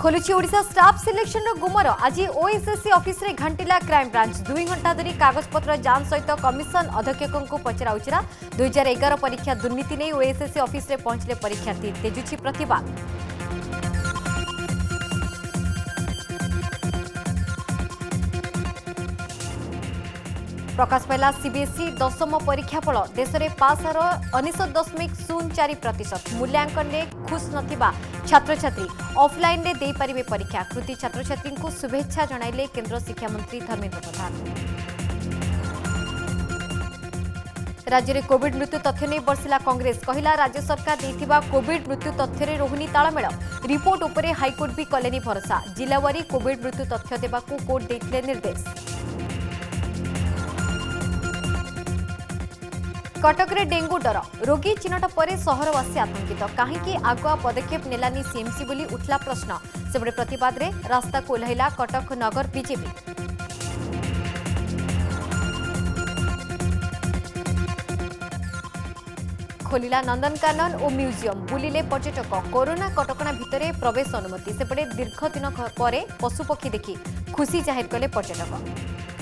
खोलुची Odisha staff selection गुमर। आज OSSC office रे घंटिला क्राइम ब्रांच। 2 घंटा धरी कागजपत्र जांच सहित कमिशन अधीक्षक पचरा उचरा। 2011 परीक्षा दुर्नीति नहीं ओएसएससी ऑफिस रे पहुंचले परीक्षार्थी, तेजुची प्रतिवाद। प्रकाश पाला सीबीएसई दशम परीक्षाफल। देश में पास हार 19.04%। मूल्यांकन ने खुश नथिबा छात्र छात्री, ऑफलाइन रे दे पारिबे परीक्षा। कृति छात्र छात्री को शुभेच्छा जणाइले केंद्र शिक्षा मंत्री धर्मेन्द्र प्रधान। राज्य में कोविड मृत्यु तथ्य नहीं बरसिला कांग्रेस। कहला राज्य सरकार देथिबा कोविड मृत्यु तथ्य रे रोहुनी ताळमेल। रिपोर्ट उपरे हाईकोर्ट भी कलेनी भरोसा। जिलावारी कोविड मृत्यु तथ्य देबाकू कोर्ट देथिले निर्देश। कटक रे डेंगू डर। रोगी चिन्हट पर सहरवासी आतंकित। कहीं आगुआ पदक्षेप नेलानी सीएमसी बोली उठला प्रश्न। सेबड़े प्रतिवाद रे रास्ता कोल्हैला कटक नगर बीजेपी। खोलिला नंदनकानन और म्यूजियम, बुलिले पर्यटक। कोरोना कटकणा भितरे प्रवेश अनुमति। सेबड़े दीर्घ दिन पशुपक्षी देखी खुशी जाहिर कले पर्यटक।